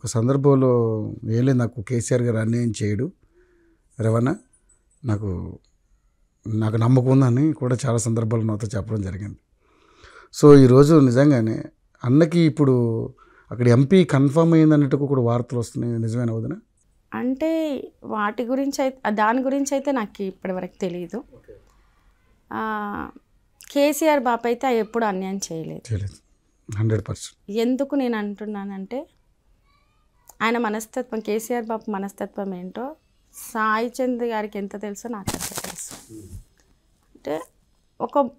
ఒక సందర్భంలో వేలే నాకు కేసీఆర్ గారు అన్యాయం చేయడు రవాణా నాకు నమ్మకం ఉందని కూడా చాలా సందర్భాలు నాతో చెప్పడం జరిగింది. సో ఈరోజు నిజంగానే అన్నకి ఇప్పుడు అక్కడ ఎంపీ కన్ఫర్మ్ అయిందన్నట్టుకు కూడా వార్తలు వస్తున్నాయి, నిజమైన అవుదనా? అంటే వాటి గురించి అయితే దాని గురించి అయితే నాకు ఇప్పటివరకు తెలియదు. కేసీఆర్ బాబు అయితే ఎప్పుడు అన్యాయం చేయలేదు 100%. ఎందుకు నేను అంటున్నానంటే ఆయన మనస్తత్వం, కేసీఆర్ బాబు మనస్తత్వం ఏంటో సాయి చంద్ర గారికి ఎంత తెలుసో నాకు అంత తెలుసు. అంటే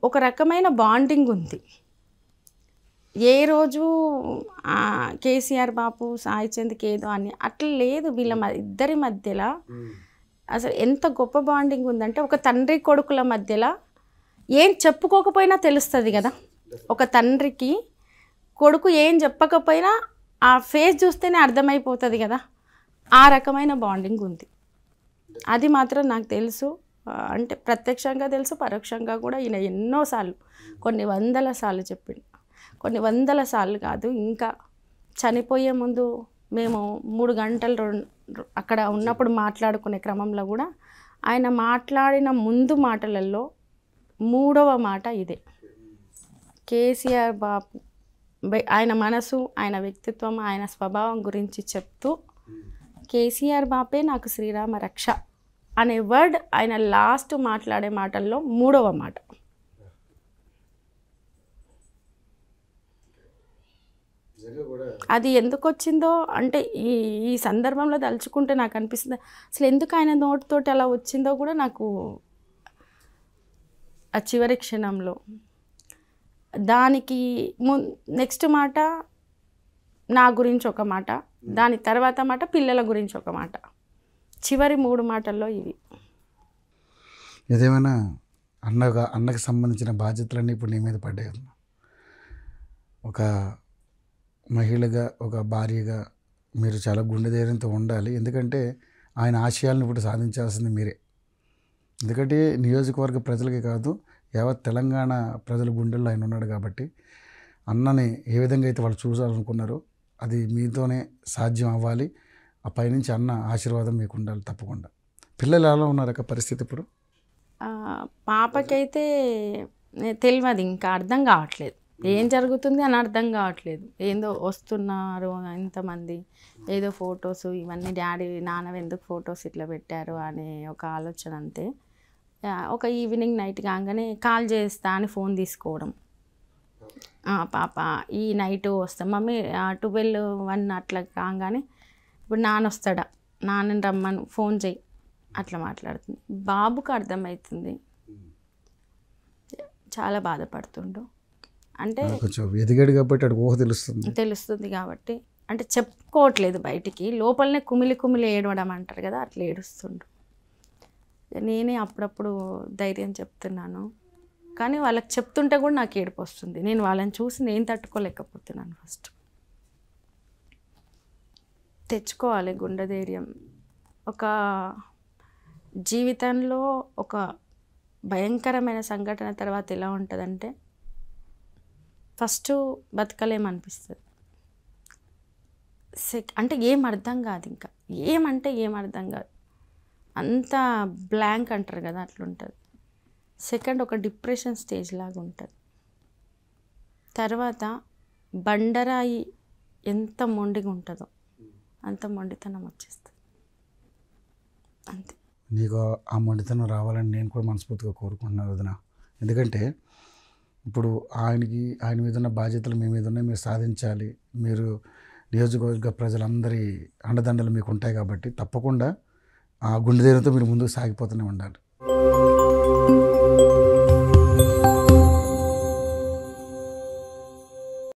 ఒక రకమైన బాండింగ్ ఉంది. ఏ రోజు కేసీఆర్ బాబు సాయి చంద్రకి ఏదో అని అట్లా లేదు. వీళ్ళ ఇద్దరి మధ్యలో అసలు ఎంత గొప్ప బాండింగ్ ఉందంటే ఒక తండ్రి కొడుకుల మధ్యలో ఏం చెప్పుకోకపోయినా తెలుస్తుంది కదా. ఒక తండ్రికి కొడుకు ఏం చెప్పకపోయినా ఆ ఫేస్ చూస్తేనే అర్థమైపోతుంది కదా. ఆ రకమైన బాండింగ్ ఉంది, అది మాత్రం నాకు తెలుసు. అంటే ప్రత్యక్షంగా తెలుసు, పరోక్షంగా కూడా. ఈయన ఎన్నోసార్లు కొన్ని వందల సార్లు చెప్పిండు, కొన్ని వందల సార్లు కాదు, ఇంకా చనిపోయే ముందు మేము 3 గంటలు అక్కడ ఉన్నప్పుడు మాట్లాడుకునే క్రమంలో కూడా ఆయన మాట్లాడిన ముందు మాటలలో 3వ మాట ఇదే. కేసీఆర్ బాబు ఆయన మనసు, ఆయన వ్యక్తిత్వం, ఆయన స్వభావం గురించి చెప్తూ కేసీఆర్ బాపే నాకు శ్రీరామ రక్ష అనే వర్డ్ ఆయన లాస్ట్ మాట్లాడే మాటల్లో 3వ మాట. అది ఎందుకు వచ్చిందో అంటే ఈ సందర్భంలో తలుచుకుంటే నాకు అనిపిస్తుంది అసలు ఎందుకు ఆయన నోటితోటి అలా వచ్చిందో కూడా నాకు ఆ చివరి క్షణంలో. దానికి నెక్స్ట్ మాట నా గురించి ఒక మాట, దాని తర్వాత మాట పిల్లల గురించి ఒక మాట, చివరి 3 మాటల్లో ఇవి. ఏదేమైనా అన్నకు సంబంధించిన బాధ్యతలన్నీ ఇప్పుడు నీ మీద పడ్డాయి. ఒక మహిళగా, ఒక భార్యగా మీరు చాలా గుండె ధైర్యంతో ఉండాలి. ఎందుకంటే ఆయన ఆశయాలను ఇప్పుడు సాధించాల్సింది మీరే. ఎందుకంటే నియోజకవర్గ ప్రజలకే కాదు, యావత్ తెలంగాణ ప్రజల గుండెల్లో ఆయన ఉన్నాడు కాబట్టి అన్నని ఏ విధంగా అయితే వాళ్ళు చూసాలనుకున్నారో అది మీతోనే సాధ్యం అవ్వాలి. ఆ పైనుంచి అన్న ఆశీర్వాదం మీకు ఉండాలి తప్పకుండా. పిల్లలు ఎలా ఉన్నారక పరిస్థితి ఇప్పుడు? పాపకైతే తెలియదు, ఇంకా అర్థం కావట్లేదు ఏం జరుగుతుంది అని, అర్థం కావట్లేదు. ఏదో వస్తున్నారు ఇంతమంది, ఏదో ఫొటోస్ ఇవన్నీ, డాడీ నాన్న ఎందుకు ఫొటోస్ ఇట్లా పెట్టారు అనే ఒక ఆలోచన అంతే. ఒక ఈవినింగ్ నైట్ కాగానే కాల్ చేస్తా అని ఫోన్ తీసుకోవడం, పాప ఈ నైట్ వస్తాం మమ్మీ 12-1 అట్లా కాగానే ఇప్పుడు నాన్న వస్తాడా, నాన్నని రమ్మను ఫోన్ చేయి అట్లా మాట్లాడుతుంది. బాబుకు అర్థమవుతుంది చాలా బాధపడుతుండు. అంటే ఎదిగాడు కాబట్టి తెలుస్తుంది కాబట్టి అంటే చెప్పుకోవట్లేదు బయటికి, లోపలనే కుమిలి కుమిలి ఏడవడం అంటారు కదా అట్లా ఏడుస్తుండు. నేనే అప్పుడప్పుడు ధైర్యం చెప్తున్నాను కానీ వాళ్ళకి చెప్తుంటే కూడా నాకు ఏడుపు వస్తుంది. నేను వాళ్ళని చూసి నేను తట్టుకోలేకపోతున్నాను. ఫస్ట్ తెచ్చుకోవాలి గుండె ధైర్యం. ఒక జీవితంలో ఒక భయంకరమైన సంఘటన తర్వాత ఎలా ఉంటుందంటే ఫస్ట్ బతకలేమనిపిస్తుంది, అంటే ఏం అర్థం కాదు, ఇంకా ఏమంటే ఏం అర్థం కాదు, అంత బ్లాంక్ అంటారు కదా అట్లుంటుంది. సెకండ్ ఒక డిప్రెషన్ స్టేజ్ లాగా ఉంటుంది. తర్వాత బండరాయి ఎంత మొండిగా ఉంటుందో అంత మొండితనం వచ్చేస్తుంది అంతే. నీకు ఆ మొండితనం రావాలని నేను కూడా మనస్ఫూర్తిగా కోరుకుంటున్నాను వదినా. ఎందుకంటే ఇప్పుడు ఆయన మీద ఉన్న బాధ్యతలు మీ మీద ఉన్నాయి, మీరు సాధించాలి. మీరు నియోజకవర్గ ప్రజలందరి అండదండలు మీకు ఉంటాయి కాబట్టి తప్పకుండా ఆ గుండె ధైర్యంతో మీరు ముందుకు సాగిపోతూనే ఉండాలి.